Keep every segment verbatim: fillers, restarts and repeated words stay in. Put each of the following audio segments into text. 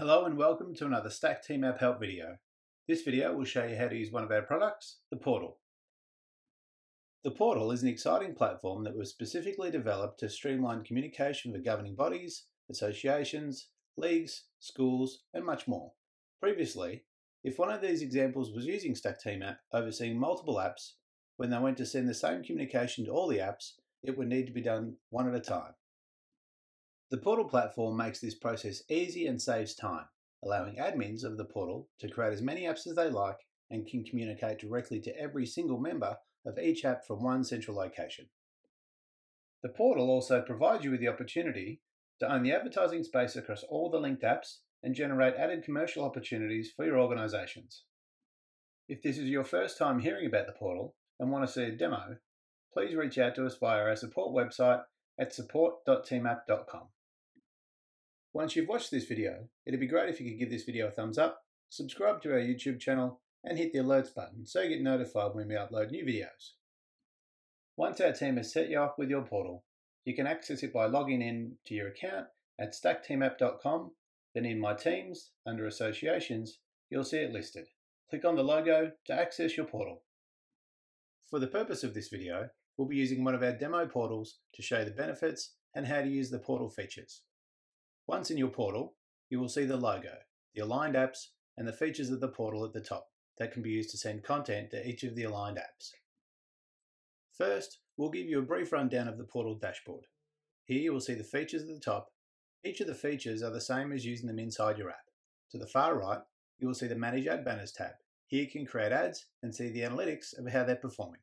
Hello and welcome to another Stack Team App help video. This video will show you how to use one of our products, the Portal. The Portal is an exciting platform that was specifically developed to streamline communication with governing bodies, associations, leagues, schools, and much more. Previously, if one of these examples was using Stack Team App overseeing multiple apps, when they went to send the same communication to all the apps, it would need to be done one at a time. The Portal platform makes this process easy and saves time, allowing admins of the Portal to create as many apps as they like and can communicate directly to every single member of each app from one central location. The Portal also provides you with the opportunity to own the advertising space across all the linked apps and generate added commercial opportunities for your organisations. If this is your first time hearing about the Portal and want to see a demo, please reach out to us via our support website at support dot team app dot com. Once you've watched this video, it'd be great if you could give this video a thumbs up, subscribe to our YouTube channel, and hit the alerts button so you get notified when we upload new videos. Once our team has set you up with your Portal, you can access it by logging in to your account at stack team app dot com, then in My Teams, under Associations, you'll see it listed. Click on the logo to access your Portal. For the purpose of this video, we'll be using one of our demo portals to show the benefits and how to use the Portal features. Once in your Portal, you will see the logo, the aligned apps, and the features of the Portal at the top that can be used to send content to each of the aligned apps. First, we'll give you a brief rundown of the Portal dashboard. Here you will see the features at the top. Each of the features are the same as using them inside your app. To the far right, you will see the Manage Ad Banners tab. Here you can create ads and see the analytics of how they're performing.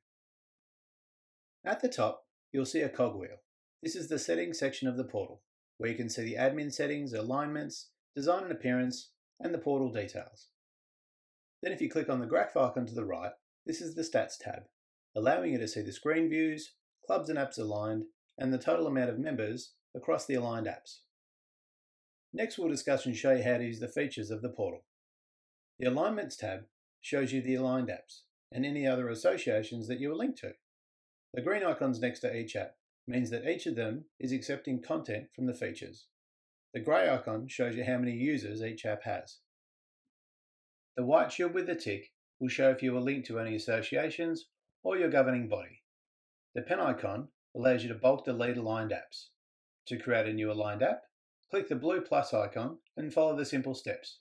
At the top, you'll see a cogwheel. This is the settings section of the Portal, where you can see the admin settings, alignments, design and appearance, and the Portal details. Then if you click on the graph icon to the right, this is the Stats tab, allowing you to see the screen views, clubs and apps aligned, and the total amount of members across the aligned apps. Next, we'll discuss and show you how to use the features of the Portal. The Alignments tab shows you the aligned apps and any other associations that you are linked to. The green icons next to each app means that each of them is accepting content from the features. The grey icon shows you how many users each app has. The white shield with the tick will show if you are linked to any associations or your governing body. The pen icon allows you to bulk delete aligned apps. To create a new aligned app, click the blue plus icon and follow the simple steps.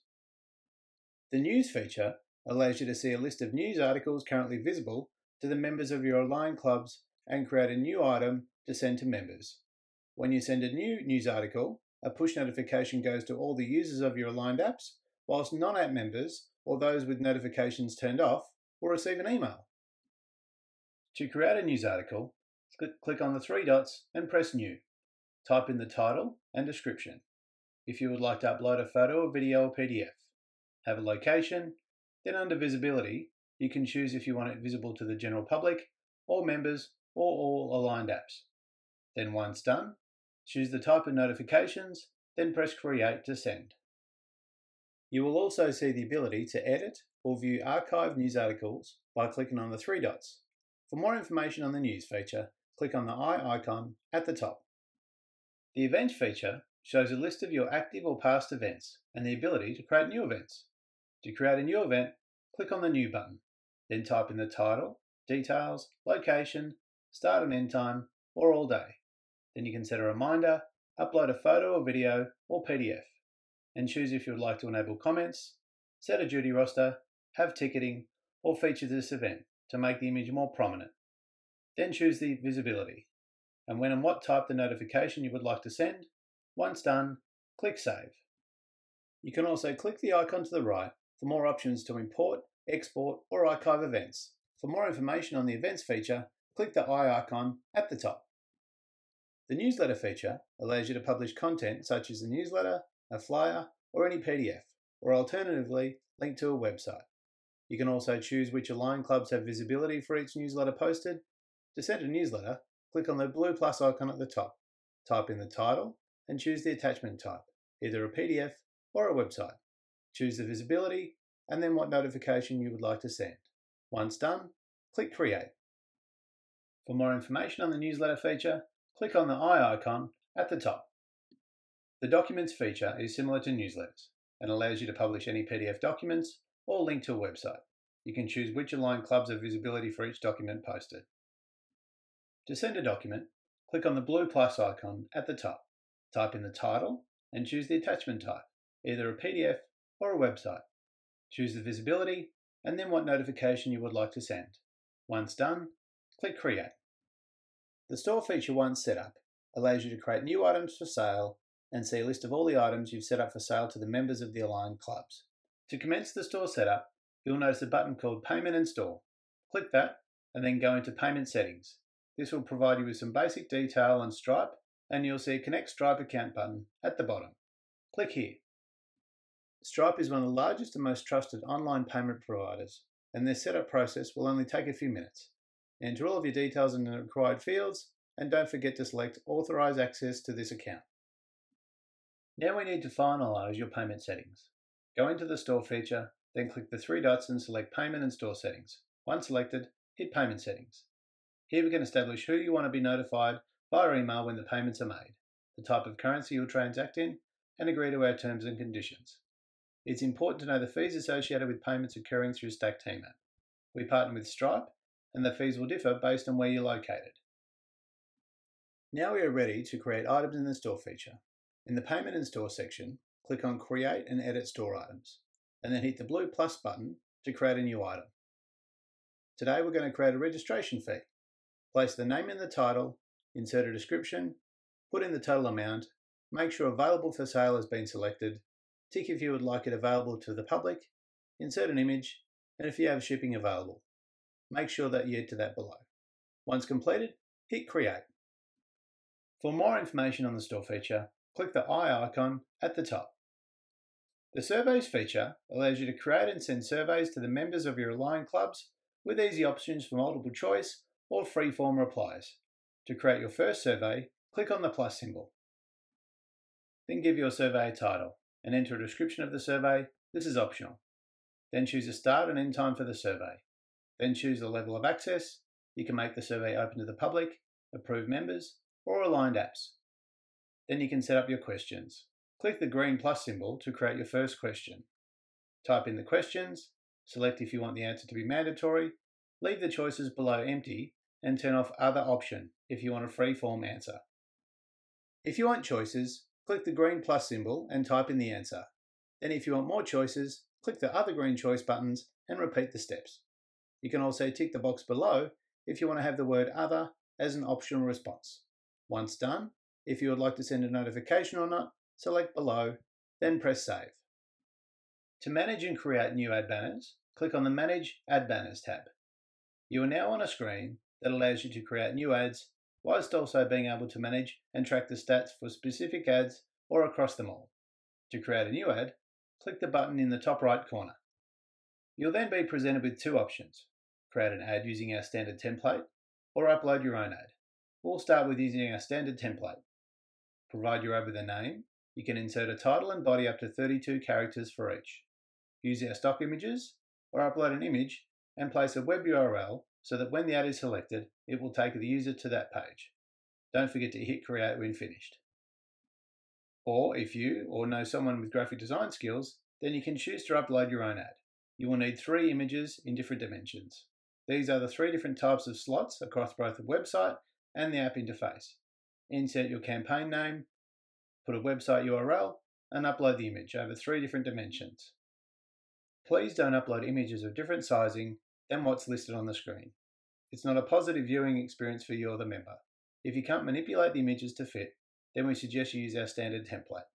The news feature allows you to see a list of news articles currently visible to the members of your aligned clubs and create a new item to send to members. When you send a new news article, a push notification goes to all the users of your aligned apps, whilst non-app members or those with notifications turned off will receive an email. To create a news article, click on the three dots and press New. Type in the title and description. If you would like to upload a photo or video or P D F, have a location, then under Visibility, you can choose if you want it visible to the general public, all members, or all aligned apps. Then once done, choose the type of notifications, then press Create to send. You will also see the ability to edit or view archived news articles by clicking on the three dots. For more information on the news feature, click on the eye icon at the top. The Events feature shows a list of your active or past events and the ability to create new events. To create a new event, click on the New button, then type in the title, details, location, start and end time, or all day. Then you can set a reminder, upload a photo or video or P D F, and choose if you would like to enable comments, set a duty roster, have ticketing, or feature this event to make the image more prominent. Then choose the visibility, and when and what type the notification you would like to send. Once done, click Save. You can also click the icon to the right for more options to import, export, or archive events. For more information on the Events feature, click the eye icon at the top. The newsletter feature allows you to publish content such as a newsletter, a flyer, or any P D F, or alternatively, link to a website. You can also choose which aligned clubs have visibility for each newsletter posted. To send a newsletter, click on the blue plus icon at the top, type in the title, and choose the attachment type, either a P D F or a website. Choose the visibility, and then what notification you would like to send. Once done, click Create. For more information on the newsletter feature, click on the eye icon at the top. The Documents feature is similar to newsletters, and allows you to publish any P D F documents or link to a website. You can choose which aligned clubs have visibility for each document posted. To send a document, click on the blue plus icon at the top, type in the title, and choose the attachment type, either a P D F or a website. Choose the visibility, and then what notification you would like to send. Once done, click Create. The Store feature once set up allows you to create new items for sale and see a list of all the items you've set up for sale to the members of the aligned clubs. To commence the Store setup, you'll notice a button called Payment and Store. Click that, and then go into Payment Settings. This will provide you with some basic detail on Stripe, and you'll see a Connect Stripe Account button at the bottom. Click here. Stripe is one of the largest and most trusted online payment providers, and their setup process will only take a few minutes. Enter all of your details in the required fields, and don't forget to select Authorize Access to this account. Now we need to finalize your payment settings. Go into the Store feature, then click the three dots and select Payment and Store Settings. Once selected, hit Payment Settings. Here we can establish who you want to be notified via email when the payments are made, the type of currency you'll transact in, and agree to our terms and conditions. It's important to know the fees associated with payments occurring through Stack Team App. We partner with Stripe, and the fees will differ based on where you're located. Now we are ready to create items in the Store feature. In the Payment and Store section, click on Create and Edit Store Items, and then hit the blue plus button to create a new item. Today we're going to create a registration fee. Place the name in the title, insert a description, put in the total amount, make sure Available for Sale has been selected, tick if you would like it available to the public, insert an image, and if you have shipping available. Make sure that you add to that below. Once completed, hit Create. For more information on the Store feature, click the eye icon at the top. The Surveys feature allows you to create and send surveys to the members of your aligned clubs with easy options for multiple choice or free-form replies. To create your first survey, click on the plus symbol. Then give your survey a title and enter a description of the survey. This is optional. Then choose a start and end time for the survey. Then choose the level of access. You can make the survey open to the public, approved members, or aligned apps. Then you can set up your questions. Click the green plus symbol to create your first question. Type in the questions, select if you want the answer to be mandatory, leave the choices below empty, and turn off Other option if you want a free-form answer. If you want choices, click the green plus symbol and type in the answer. Then if you want more choices, click the other green choice buttons and repeat the steps. You can also tick the box below if you want to have the word Other as an optional response. Once done, if you would like to send a notification or not, select below, then press Save. To manage and create new ad banners, click on the Manage Ad Banners tab. You are now on a screen that allows you to create new ads whilst also being able to manage and track the stats for specific ads or across them all. To create a new ad, click the button in the top right corner. You'll then be presented with two options: create an ad using our standard template or upload your own ad. We'll start with using our standard template. Provide your ad with a name. You can insert a title and body up to thirty-two characters for each. Use our stock images or upload an image and place a web U R L so that when the ad is selected, it will take the user to that page. Don't forget to hit Create when finished. Or if you or know someone with graphic design skills, then you can choose to upload your own ad. You will need three images in different dimensions. These are the three different types of slots across both the website and the app interface. Insert your campaign name, put a website U R L, and upload the image over three different dimensions. Please don't upload images of different sizing than what's listed on the screen. It's not a positive viewing experience for you or the member. If you can't manipulate the images to fit, then we suggest you use our standard template.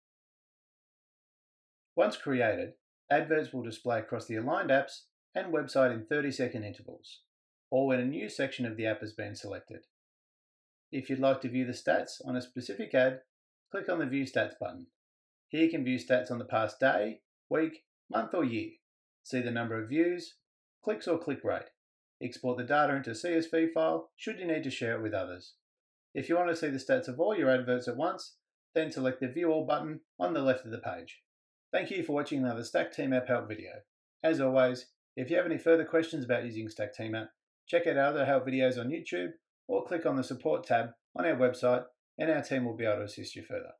Once created, adverts will display across the aligned apps and website in thirty second intervals, or when a new section of the app has been selected. If you'd like to view the stats on a specific ad, click on the View Stats button. Here you can view stats on the past day, week, month or year. See the number of views, clicks or click rate. Export the data into a C S V file should you need to share it with others. If you want to see the stats of all your adverts at once, then select the View All button on the left of the page. Thank you for watching another Stack Team App help video. As always, if you have any further questions about using Stack Team App, check out our other help videos on YouTube or click on the Support tab on our website, and our team will be able to assist you further.